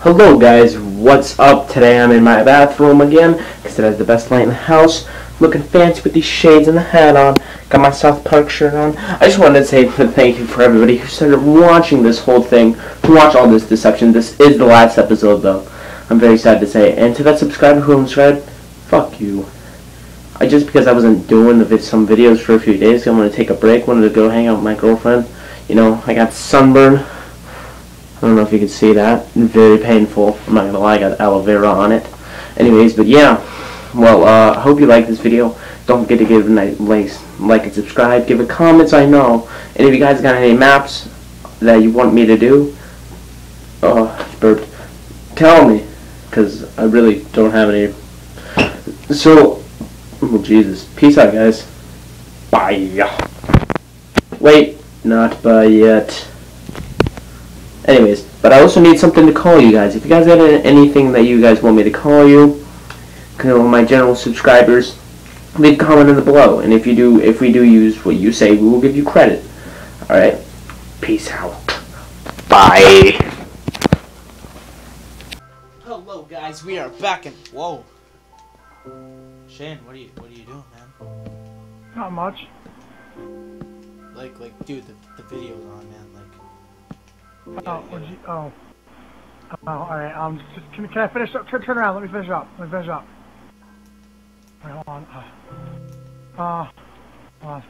Hello guys, what's up? Today I'm in my bathroom again, because it has the best light in the house. Looking fancy with these shades and the hat on. Got my South Park shirt on. I just wanted to say thank you for everybody who started watching this whole thing, who watched all this deception. This is the last episode though, I'm very sad to say. And to that subscriber who unsubscribed, fuck you. Just because I wasn't doing some videos for a few days, I'm going to take a break. Wanted to go hang out with my girlfriend. You know, I got sunburned. I don't know if you can see that. Very painful. I'm not going to lie, I got aloe vera on it. Anyways, but yeah. Well, I hope you like this video. Don't forget to give a like and subscribe. Give a comment so I know. And if you guys got any maps that you want me to do, burped, tell me. Because I really don't have any. So, oh Jesus. Peace out, guys. Bye. Wait, not bye yet. Anyways, but I also need something to call you guys. If you guys have anything that you guys want me to call you, my general subscribers, leave a comment in the below. And if we do use what you say, we will give you credit. Alright? Peace out. Bye. Hello guys, we are back and whoa. Shane, what are you doing, man? Not much. Like dude, the video's on, man, alright, can I finish up? Turn around, let me finish up. Alright, hold on. Hold on.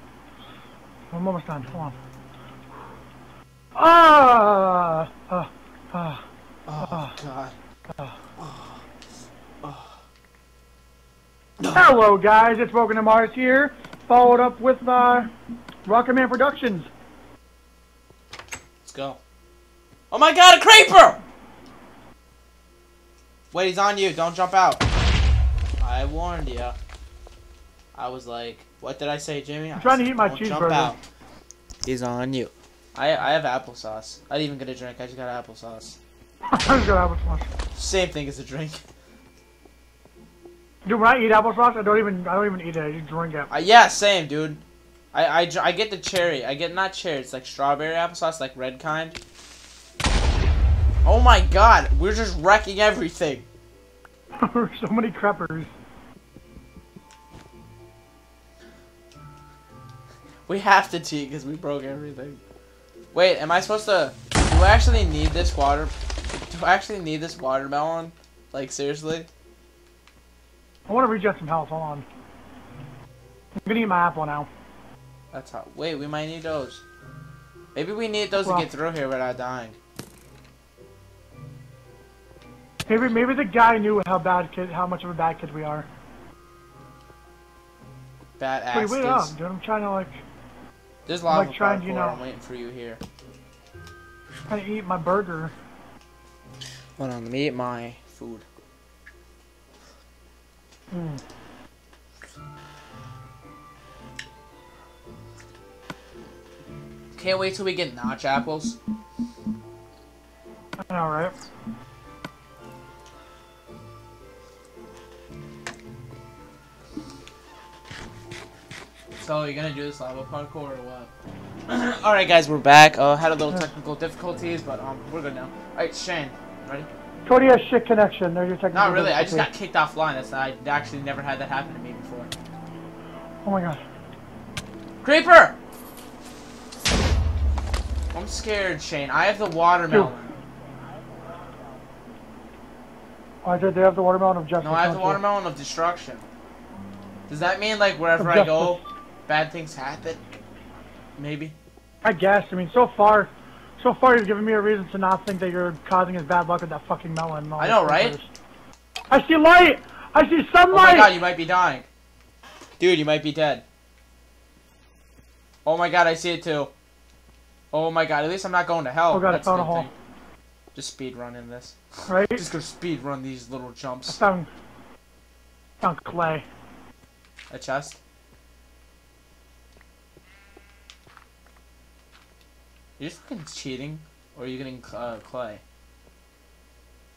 I'm almost done, hold on. God. Hello guys, it's Welcome to Mars here, followed up with, Rocketman Productions. Let's go. Oh my god, a creeper! Wait, he's on you. Don't jump out. I warned you. I was like, what did I say, Jimmy? I'm trying to eat my cheeseburger. He's on you. I have applesauce. I didn't even get a drink. I just got applesauce. I just got applesauce. Same thing as a drink. Dude, when I eat applesauce, I don't even eat it. I just drink it. Yeah, same, dude. I get the cherry. I get not cherry. It's like strawberry applesauce, like red kind. Oh my god, we're just wrecking everything. So many creppers. We have to cheat because we broke everything. Wait, am I supposed to... Do I actually need this water... Do I actually need this watermelon? Like, seriously? I want to reach out some health, hold on. I'm gonna eat my apple now. That's hot. Wait, we might need those. Maybe we need those to get through here without dying. Maybe the guy knew how much of a bad kid we are. Bad ass kids. Wait, wait up, dude. I'm trying to like. There's lava like trying, you know, I'm waiting for you here. I'm trying to eat my burger. Hold on, let me eat my food. Mm. Can't wait till we get notch apples. I know, right? So, are you gonna do this lava parkour or what? Alright guys, we're back. Had a little technical difficulties, but we're good now. Alright, Shane, ready? Cody has shit connection, there's your technical. Not really, I just got kicked offline. That's I actually never had that happen to me before. Oh my god. Creeper! I'm scared, Shane. I have the watermelon. Oh, did they have the watermelon of justice? No, I have the watermelon of destruction. Does that mean like wherever I go? Bad things happen? Maybe? I guess. I mean, so far you've given me a reason to not think that you're causing us bad luck with that fucking melon. I know, right? I see light! I see sunlight! Oh my god, you might be dying. Dude, you might be dead. Oh my god, I see it too. Oh my god, at least I'm not going to hell. Oh god, I found a hole. Just speed run in this. Right? Just go speed run these little jumps. I found clay. A chest? You're just fucking cheating, or are you getting clay?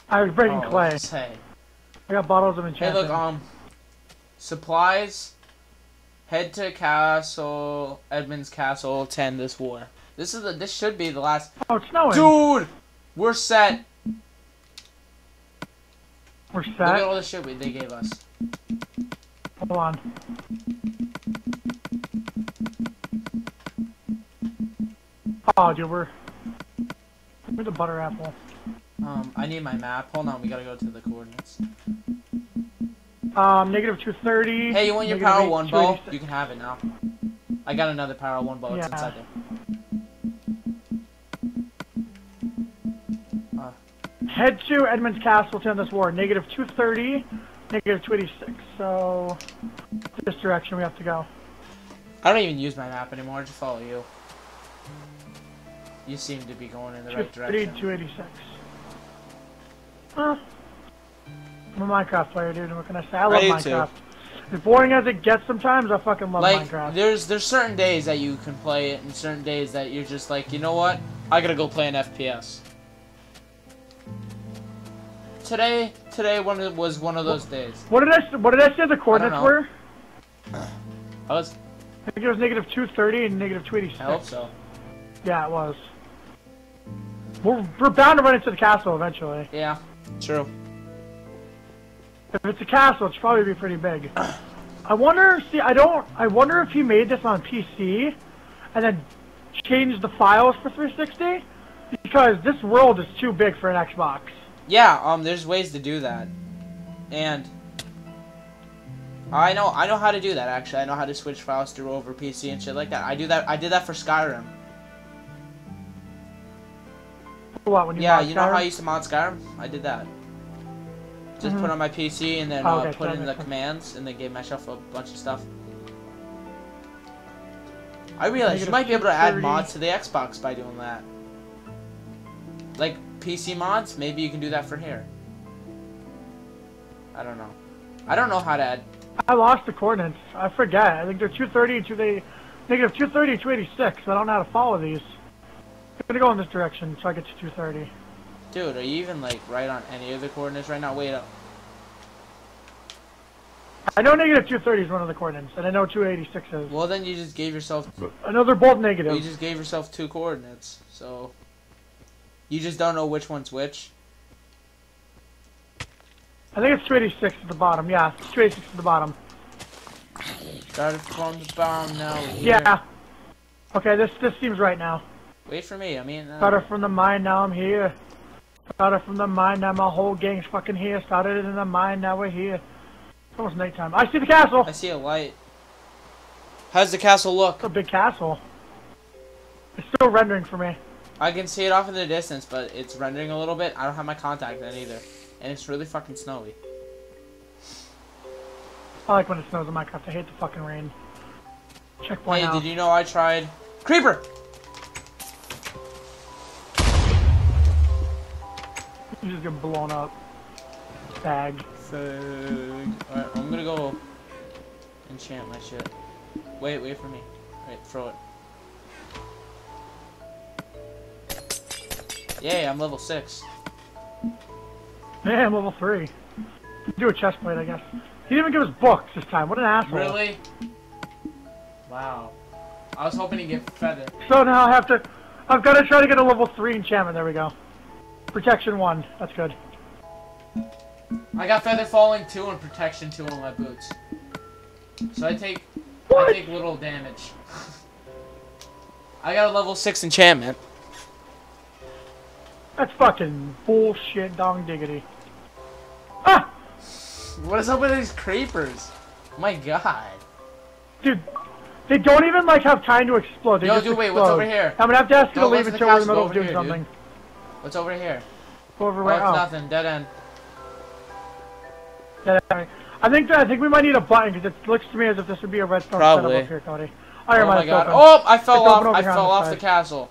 I was breaking clay. I got bottles of enchantment. Hey, look, supplies. Head to castle, Edmund's castle. Tend this war. This should be the last. Oh, it's snowing. Dude, we're set. We're set. Look at all the shit they gave us. Hold on. Oh, dude, we're the butter apple. I need my map. Hold on, we gotta go to the coordinates. -230. Hey, you want your power 1 bow? You can have it now. I got another power 1 bow. It's inside there. Head to Edmund's castle to end this war. -230, -286. So this direction we have to go. I don't even use my map anymore. I just follow you. You seem to be going in the right direction. 286. Huh? I'm a Minecraft player, dude. What can I say? I love Minecraft. As boring as it gets sometimes, I fucking love Minecraft. There's certain days that you can play it, and certain days that you're just like, you know what? I gotta go play an FPS. Today was one of those days. What did I say the coordinates were? I think it was -230 and -286. I hope so. Yeah, it was. We're bound to run into the castle eventually. Yeah, true. If it's a castle, it should probably be pretty big. I wonder if he made this on PC and then changed the files for 360, because this world is too big for an Xbox. Yeah, there's ways to do that, and I know how to do that actually. I know how to switch files through over PC and shit like that. I did that for Skyrim. What, when you you know how I used to mod Skyrim? I did that. Just put on my PC and then put in the commands and then gave myself a bunch of stuff. I realized you might be able to add mods to the Xbox by doing that. Like PC mods, maybe you can do that for here. I don't know. I don't know how to add. I lost the coordinates. I forget. I think they're 230 and 286. I don't know how to follow these. I'm gonna go in this direction so I get to 230. Dude, are you even, like, right on any of the coordinates right now? Wait up. I know -230 is one of the coordinates, and I know 286 is. Well, then you just gave yourself... I know they're both negative. You just gave yourself two coordinates, so... You just don't know which one's which? I think it's 286 at the bottom, yeah. It's 286 at the bottom. Started from the bottom now. Here. Yeah. Okay, this seems right now. Wait for me, I mean... Started from the mine, now I'm here. Started from the mine, now my whole gang's fucking here. Started in the mine, now we're here. It's almost nighttime. I see the castle! I see a light. How's the castle look? It's a big castle. It's still rendering for me. I can see it off in the distance, but it's rendering a little bit. I don't have my contact then either. And it's really fucking snowy. I like when it snows in Minecraft. I hate the fucking rain. Checkpoint out. Hey, did you know I tried... Creeper! You just get blown up. Alright, I'm gonna go enchant my shit. Wait for me. Alright, throw it. Yay, I'm level 6. Yeah, I'm level 3. Do a chest plate, I guess. He didn't even give us books this time. What an asshole. Really? Wow. I was hoping he'd get feathered. So now I've gotta try to get a level 3 enchantment. There we go. Protection 1, that's good. I got Feather Falling 2 and Protection 2 on my boots. So I take little damage. I got a level 6 enchantment. That's fucking bullshit dong diggity. Ah! What is up with these creepers? My god. Dude, they don't even like have time to explode. They just explode. Wait, what's over here? I'm gonna have to ask you to leave until we're in the middle of doing something. Dude. What's over here? Over where? Oh, nothing. Dead end. Dead end. I think we might need a button, because it looks to me as if this would be a redstone setup up here, Cody. Oh my god! Open. Oh, I fell off the castle.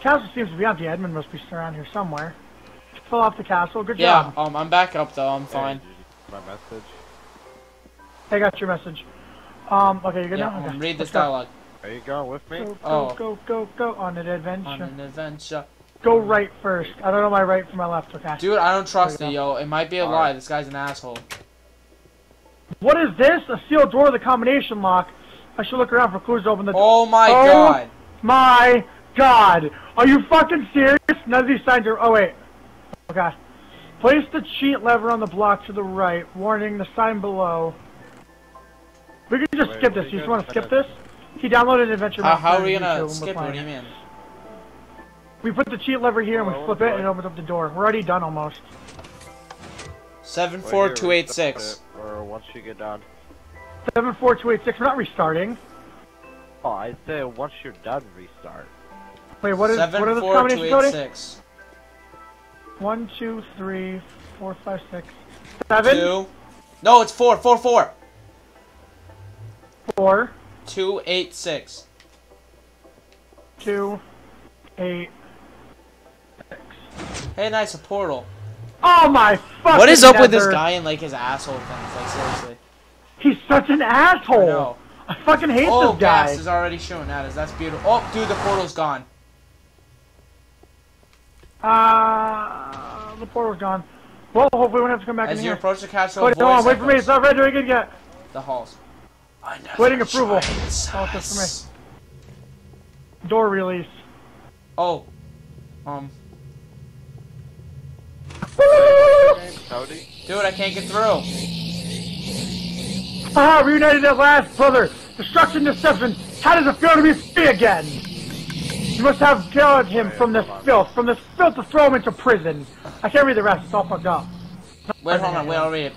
Castle seems to be empty. Edmund must be around here somewhere. Fell off the castle. Good job. Yeah. I'm back up though. I'm fine. My message. I got your message. Okay, you're good now. Okay. Read this dialogue. Are you going with me? Go on an adventure. On an adventure. Go right first. I don't know my right from my left, okay? Dude, I don't trust it, yo. It might be a lie. This guy's an asshole. What is this? A sealed door with a combination lock. I should look around for clues to open the door. Oh my god. My god. Are you fucking serious? None of these signs are... Oh, wait. Okay. Place the cheat lever on the block to the right. Warning, the sign below. We can just skip this. You just want to skip this? He downloaded Adventure Map. How are we gonna skip it? What do you mean? We put the cheat lever here and we flip it and it opens up the door. We're already done almost. 74286. Or once you get done. 74286. We're not restarting. Oh, I say once you're done, restart. Wait, what is? What are the combinations coded? 1, 2, 3, 4, 5, 6, 7. 2. No, it's 4. 4. 2, 8, 6. 2, 8, 6. Hey, nice, a portal. Oh my fucking! What is up with this guy and like his asshole things? Like seriously. He's such an asshole. No. I fucking hate this guy. Oh, gas is already showing at us. That's beautiful. Oh, dude, the portal's gone. The portal's gone. Well, hopefully we won't have to come back in here. As you approach the castle, wait, hold on, wait for me. It's not ready to get the halls. Waiting approval. Oh, just for me. Door release. Oh. Dude, I can't get through. Haha, reunited at last, brother. Destruction, deception. How does it feel to be free again? You must have killed him from this filth. From this filth to throw him into prison. I can't read the rest. It's all fucked up. Wait, hold on. Wait, I'll read it.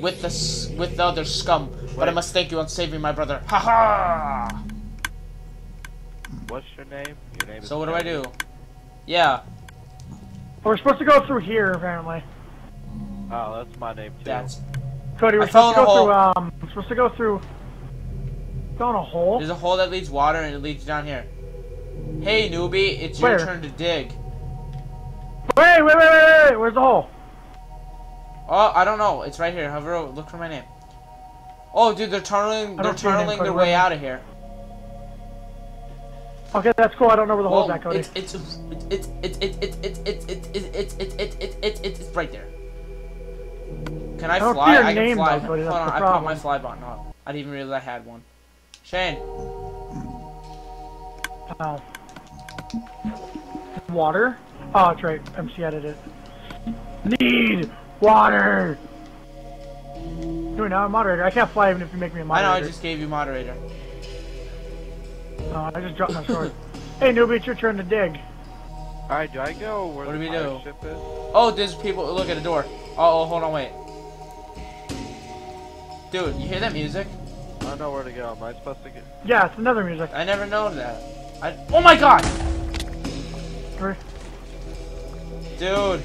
With the other scum. Wait. But I must thank you on saving my brother. Haha! What's your name? Your name is... So what do I do? Yeah. We're supposed to go through here, apparently. Oh, that's my name, too. That's... Cody, we're supposed to go through, Down a hole? There's a hole that leads water and it leads down here. Hey, newbie, it's your turn to dig. Wait, where's the hole? Oh, I don't know. It's right here. Hover over, look for my name. Oh, dude, they're tunneling their way out of here. Okay, that's cool. I don't know where the hole's at, Cody. It's right there. Can I fly? I can fly. Hold on, I put my fly button on. I didn't even realize I had one. Shane. Oh. Water? Oh, that's right. MC edited it. Need water! You're now a moderator. I can't fly even if you make me a moderator. I know, I just gave you moderator. Oh, I just dropped my sword. Hey, newbie, it's your turn to dig. Alright, do I go? What do we do? Ship is? Oh, there's people. Look at the door. Uh oh, hold on, wait. Dude, you hear that music? I don't know where to go. Am I supposed to get... Yeah, it's another music. I never know that. Oh my god! Dude.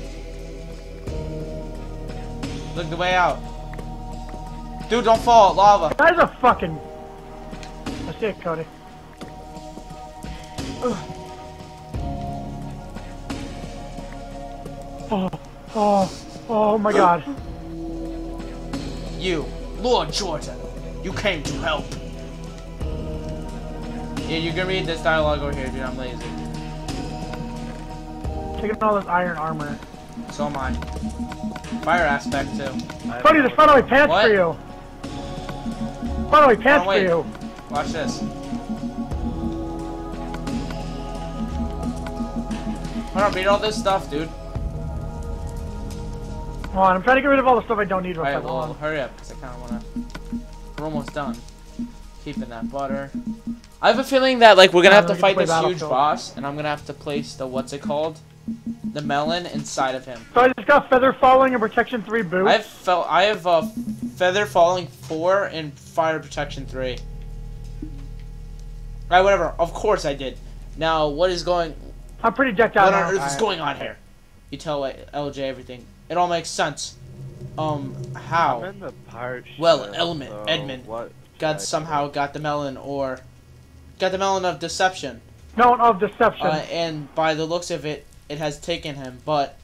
Look the way out. Dude, don't fall. Lava. That is a fucking... I see it, Cody. Ugh. Oh my god. You. Lord Jordan, you came to help. Yeah, you can read this dialogue over here, dude. I'm lazy. Taking all this iron armor. So am I. Fire aspect, too. Cody, there's finally pants for you. Finally pants for you. Watch this. I don't read all this stuff, dude. Come on, I'm trying to get rid of all the stuff I don't need right now. Alright, well, hurry up, because I kind of want to... We're almost done. Keeping that butter. I have a feeling that, like, we're going to have to fight this huge boss, and I'm going to have to place the, what's it called? The melon inside of him. So I just got Feather Falling and Protection 3 boots. I have Feather Falling 4 and Fire Protection 3. Alright, whatever. Of course I did. Now, what is going... I'm pretty decked out now. What on earth is going on here? You tell LJ everything. It all makes sense. How? I'm in the pirate ship, well, Edmund somehow got the melon, or... Got the melon of deception. Melon of deception. And by the looks of it, it has taken him, but...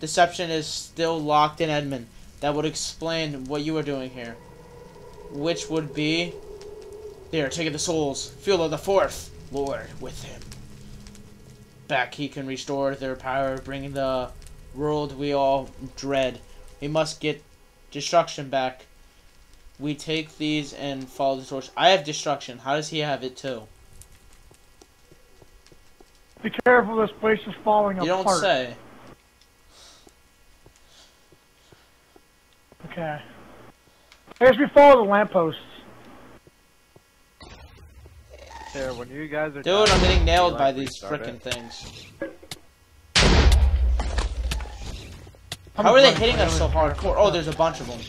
Deception is still locked in Edmund. That would explain what you are doing here. Which would be... There, taking the souls. Fuel of the fourth Lord with him. Back he can restore their power, bringing the... world we all dread. We must get destruction back. We take these and follow the torch. I have destruction. How does he have it too? Be careful, this place is falling apart. You don't say. Okay. I guess we follow the lampposts. There, when you guys are. Dude, dying, I'm getting nailed by these frickin' things. How are they hitting us so hardcore? Oh, there's a bunch of them.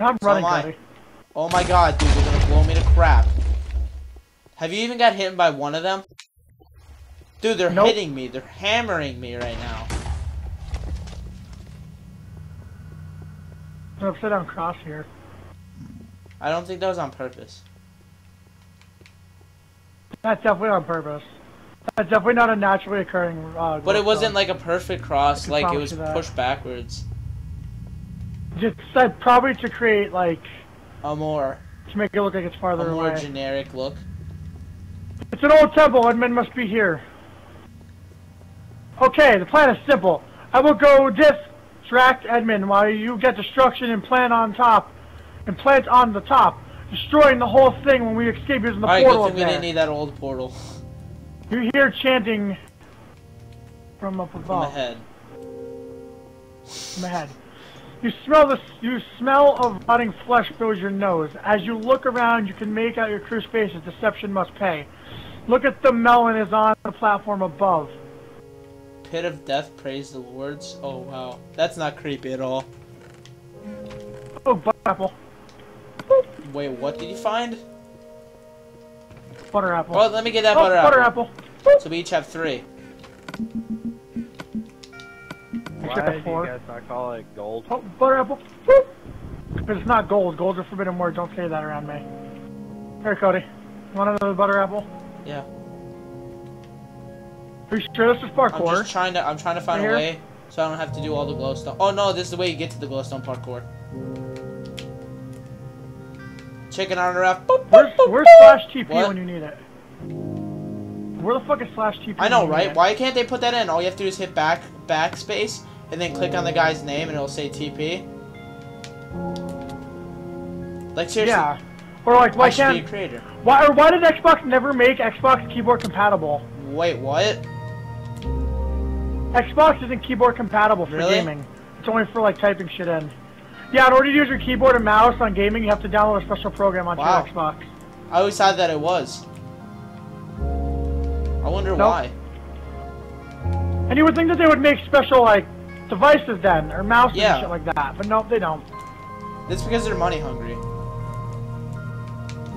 I'm running, buddy. Oh my god, dude, they're gonna blow me to crap. Have you even got hit by one of them? Dude, they're hitting me. They're hammering me right now. It's an upside down cross here. I don't think that was on purpose. That's definitely on purpose. That's definitely not a naturally occurring but it wasn't like a perfect cross, like it was pushed backwards. Just probably to create like a more to make it look like it's farther away. A more generic look. It's an old temple, Edmund must be here. Okay, the plan is simple. I will go distract Edmund while you get destruction and plant on the top, destroying the whole thing when we escape using the portal. Alright, good thing we didn't need that old portal. You hear chanting from up above. From ahead. From ahead. You smell of rotting flesh fills your nose. As you look around, you can make out your crew's faces. Deception must pay. Look at the melon is on the platform above. Pit of death, praise the Lords. Oh wow, that's not creepy at all. Oh, butter apple. Wait, what did you find? Butter apple. Oh, let me get that butter apple. So we each have 3. Why do you guys not call it gold? Oh, butter apple. It's not gold. Gold's a forbidden word. Don't say that around me. Here, Cody. Want another butter apple? Yeah. Are you sure this is parkour? I'm just trying to. I'm trying to find a way so I don't have to do all the glowstone. Oh no, this is the way you get to the glowstone parkour. Chicken on a raft. Boop, boop, boop, where's slash TP when you need it? Where the fuck is slash TP? I know, right? Why can't they put that in? All you have to do is hit backspace, and then click on the guy's name, and it'll say TP. Like seriously. Yeah. Or like, why can't? Why did Xbox never make Xbox keyboard compatible? Wait, what? Xbox isn't keyboard compatible for gaming. It's only for like typing shit in. Yeah, in order to use your keyboard and mouse on gaming, you have to download a special program onto your Xbox. I always thought that it was. I wonder why. And you would think that they would make special, like, devices then, or mouses and shit like that, but nope, they don't. That's because they're money hungry.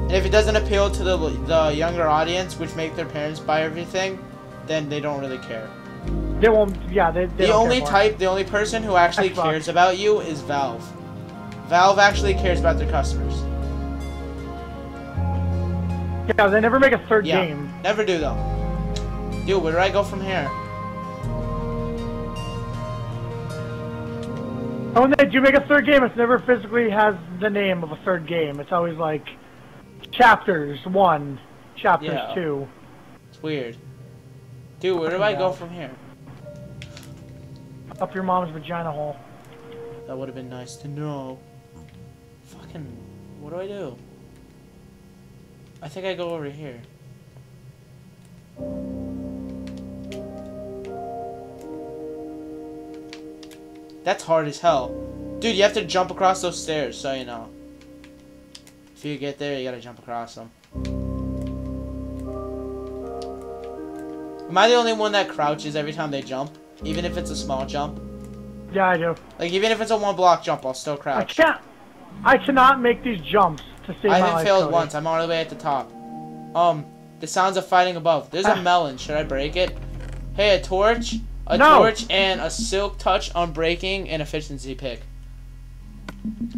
And if it doesn't appeal to the younger audience, which make their parents buy everything, then they don't really care. They won't, they don't care for it. The only person who actually cares about you is Valve. Valve actually cares about their customers. Yeah, they never make a third game. Never do though. Dude, where do I go from here? Oh, when they do make a third game, it never physically has the name of a third game. It's always like Chapters 1, Chapters 2. It's weird. Dude, where do I go from here? Up your mom's vagina hole. That would have been nice to know. Fucking, what do? I think I go over here. That's hard as hell. Dude, you have to jump across those stairs, so you know. If you get there, you gotta jump across them. Am I the only one that crouches every time they jump? Even if it's a small jump? Yeah, I do. Like, even if it's a 1-block jump, I'll still crouch. I cannot make these jumps to save my life. I haven't failed once. I'm all the way at the top. The sounds of fighting above. There's a melon. Should I break it? Hey, a torch. A torch and a silk touch on breaking and efficiency pick.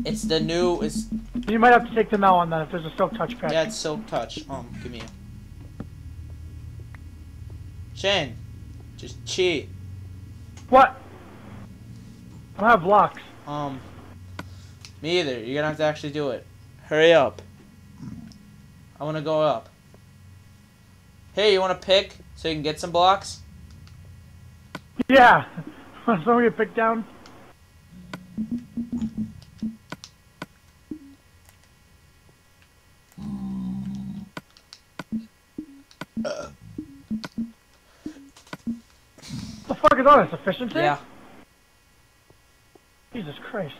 It's the new... It's... You might have to take the melon then if there's a silk touch pick. Yeah, it's silk touch. Give me a... Shane. Just cheat. What? I don't have blocks. Me either. You're gonna have to actually do it. Hurry up. I wanna go up. Hey, you wanna pick so you can get some blocks? Yeah. Want somebody to pick down? What the fuck is all this? Efficiency? Yeah. Jesus Christ.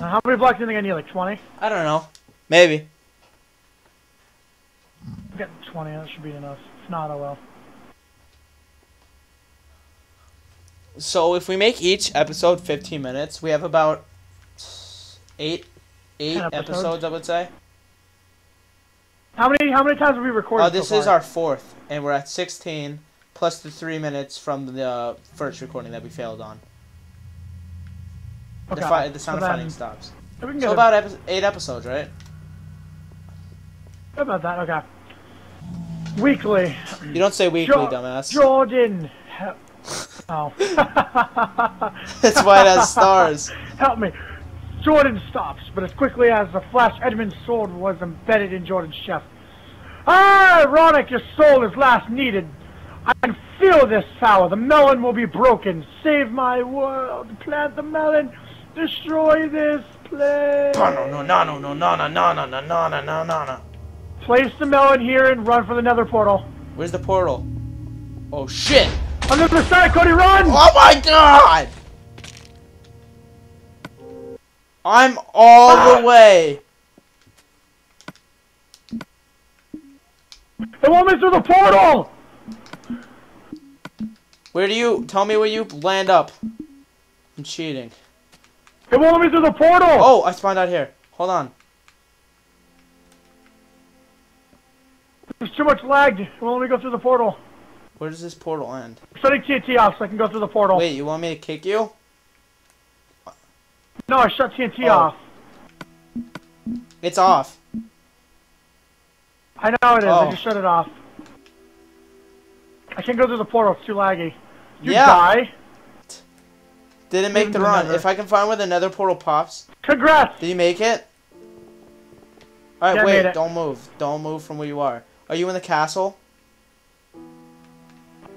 How many blocks do you think I need? Like 20? I don't know. Maybe. I've got 20. That should be enough. If not, oh well. So if we make each episode 15 minutes, we have about eight episodes, I would say. How many times have we recorded? Oh, this is our fourth, and we're at 16 plus the 3 minutes from the first recording that we failed on. Okay. The sound of fighting stops. So about 8 episodes, right? How about that? Okay. Weekly. You don't say weekly, dumbass. Jordan. Oh. That's why it has stars. Help me. Jordan stops, but as quickly as a flash, Edmund's sword was embedded in Jordan's chest. Ah, Ronik, your soul is last needed. I can feel this power. The melon will be broken. Save my world. Plant the melon. Destroy this place. Place the melon here and run for the nether portal. Where's the portal? Oh, shit. On the other side, Cody, run! Oh my god! I'm all the way. The woman's through the portal! Where do you... Tell me where you land up. I'm cheating. It won't let me through the portal! Oh, I spawned out here. Hold on. There's too much lag. It won't let me go through the portal. Where does this portal end? I'm shutting TNT off so I can go through the portal. Wait, you want me to kick you? No, I shut TNT off. It's off. I know it is. I just shut it off. I can't go through the portal. It's too laggy. You die. Didn't make the run. If I can find where the nether portal pops. Congrats! Did you make it? Alright, wait. Don't move. Don't move from where you are. Are you in the castle?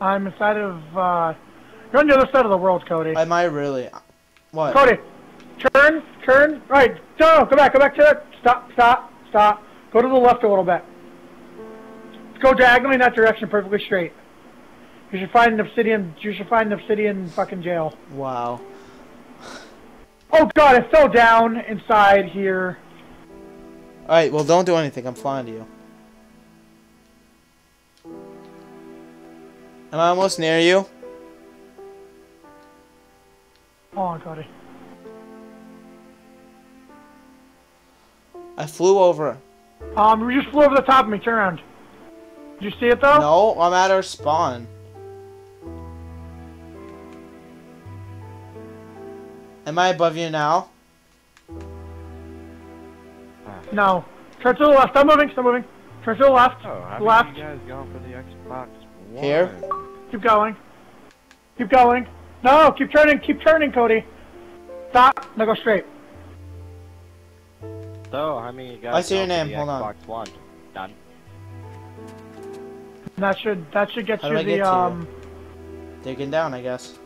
I'm inside of, you're on the other side of the world, Cody. Am I really? What? Cody, turn. Alright, no, go back to it. Stop. Go to the left a little bit. Let's go diagonally in that direction, perfectly straight. You should find an obsidian fucking jail. Wow. Oh god, it fell down inside here. Alright, well don't do anything, I'm flying to you. Am I almost near you? Hold on, Cody. I flew over. You just flew over the top of me, turn around. Did you see it though? No, I'm at our spawn. Am I above you now? No. Turn to the left. Stop moving. Turn to the left. Oh, left. You guys going for the Xbox One? Here. Keep going. No, keep turning, Cody. Stop. Now go straight. So, I mean, you guys. I see your name. Hold on. Xbox One. Done. That should get you the digging down, I guess.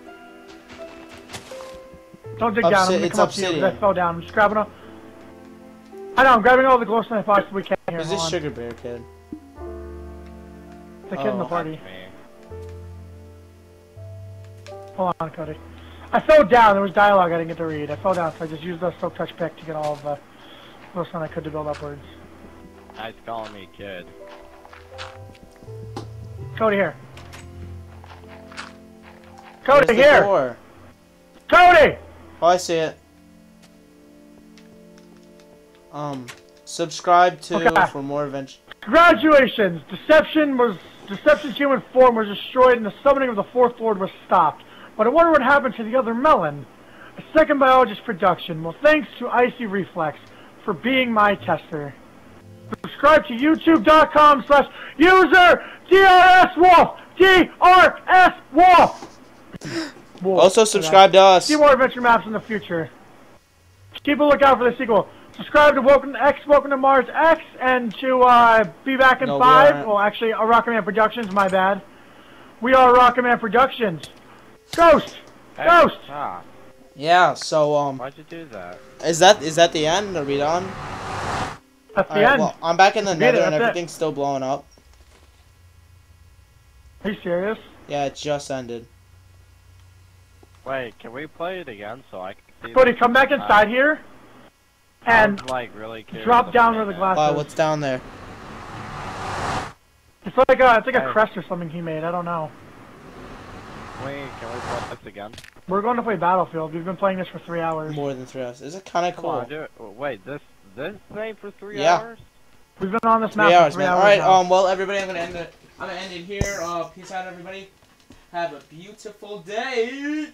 Don't dig down, I'm gonna come up to you because I fell down. I'm just grabbing up. I know, I'm grabbing all the glowstone pots we can here. Who's this sugar bear kid? The kid in the party. Hold on, Cody. I fell down, there was dialogue I didn't get to read. I fell down, so I just used the soap touch pick to get all of the glowstone I could to build upwards. Nice calling me, kid. Cody here. Cody here! Door? Cody! Oh, I see it. Subscribe to for more adventures. Congratulations! Deception's human form was destroyed and the summoning of the Fourth Lord was stopped. But I wonder what happened to the other melon. A second biologist production. Well, thanks to Icy Reflex for being my tester. Subscribe to youtube.com/user DRSWolf! DRSWolf! Also subscribe to us. See more adventure maps in the future. Keep a lookout for the sequel. Subscribe to Welcome to Mars X, and to Be Back in 5. Well, actually, Rocketman Productions, my bad. We are Rocketman Productions. Ghost! Yeah, so, why'd you do that? Is that the end? Are we done? That's the end. Well, I'm back in the nether and everything's still blowing up. Are you serious? Yeah, it just ended. Wait, can we play it again so I can see? Cody, come back inside here and like really drop down where the glass is. What's down there? It's like a crest or something he made. I don't know. Wait, can we play this again? We're going to play Battlefield. We've been playing this for 3 hours. More than 3 hours. This is kind of cool. Come on, do it. Wait, this thing for three hours? We've been on this map for three hours. All right, now. Well, everybody, I'm gonna end it here. Peace out, everybody. Have a beautiful day.